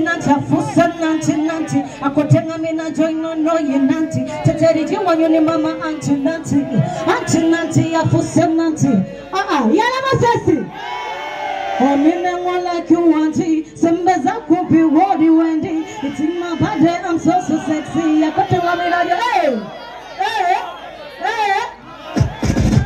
nanti, fusa nanti nanti. Akotenga mina join no ye nanti. Teteri jiwanyo ni mama anti nanti ya fusa nanti. Ah yala masasi. Omine wala kiwanti, sembeza kupi wodi wendi. Itima bade I'm so sexy. Akotenga mina join.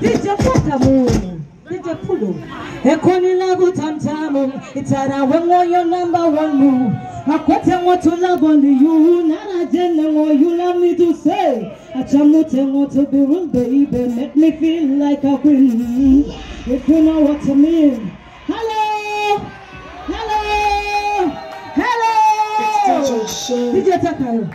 Did you put a moon? Did you put a corny level tamtamu? It's at your number one move. I quite want to love on you, not a general. You love me to say, I shall not want to be rude, baby. Make me feel like a queen. If you know what I mean. Hello, hello, hello. Did you take her?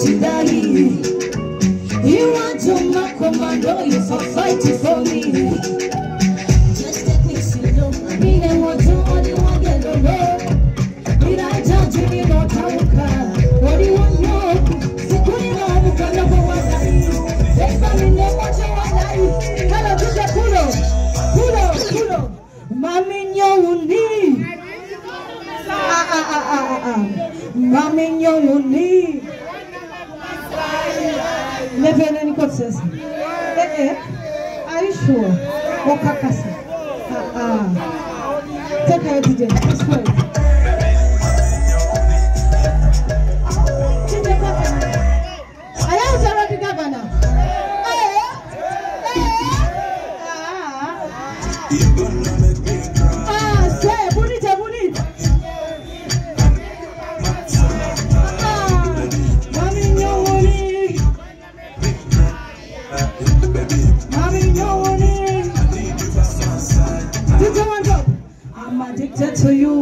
Daddy, you want to my commando, you for fighting for me. Just take me slow, I mean I want to only want to go low. Did I tell you not how to car? What do you want know? See, could you know the kind of one that you take for me, never want to one that you hello to the pulo. Maminho undi. Maminho undi. Never any consensus. Are you sure? Okakasa. Take care, DJ. This way. I am Sarah the governor. You're gonna make me cry. Say, Bunita, to you,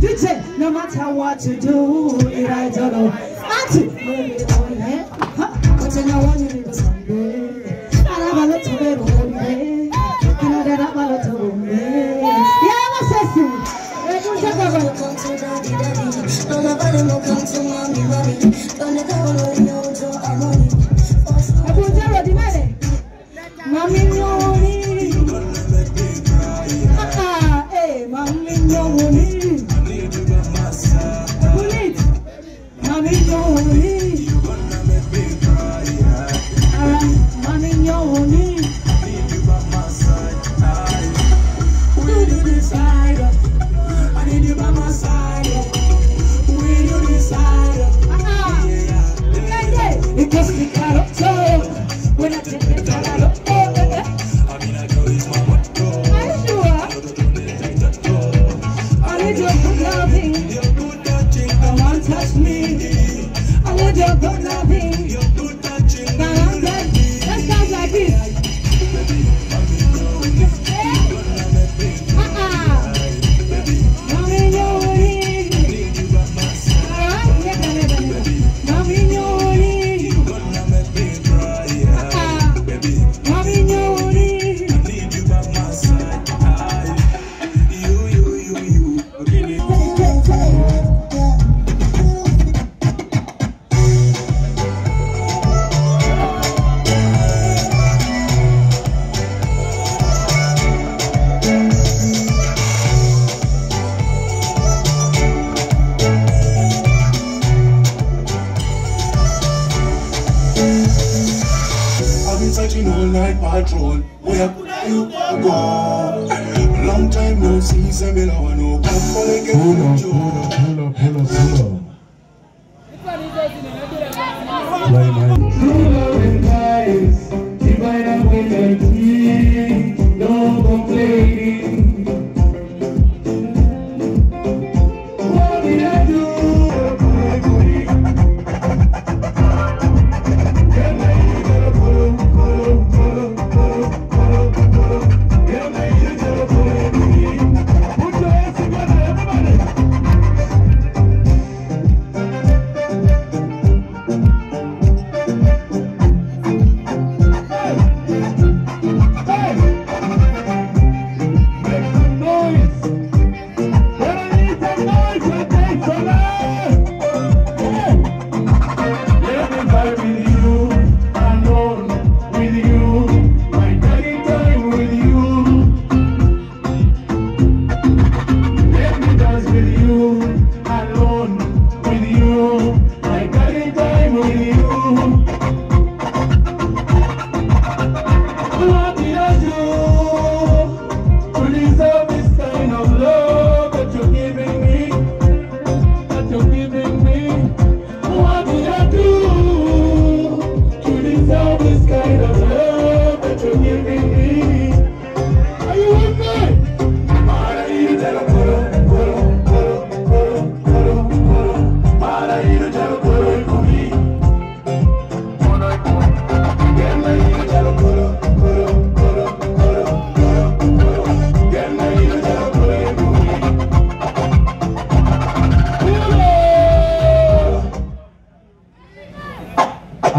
DJ, no matter what you do, I don't know. Auntie, but I want you to someday. I have a lot to be on me. You know that I'm a lot to me. Yeah, I'm a sister.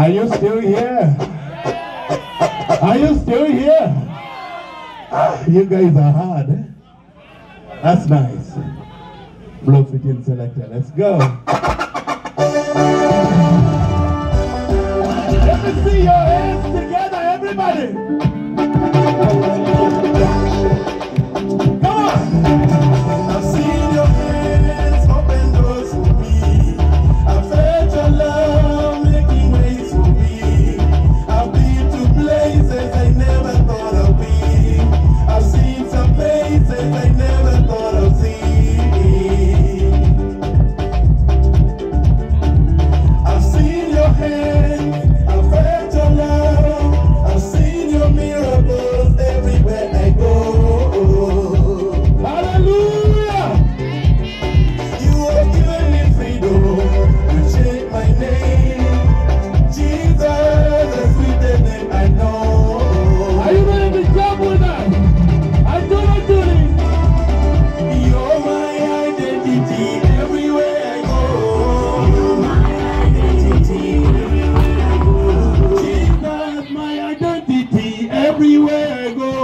Are you still here? Are you still here? You guys are hard, eh? That's nice. Blockfitting selector, let's go. Let me see your hands together, everybody. Come on. I've seen your hands open doors for me. I've felt your love making ways for me. I've been to places I never thought of being. I've seen some places I never thought of seeing. Everywhere I go.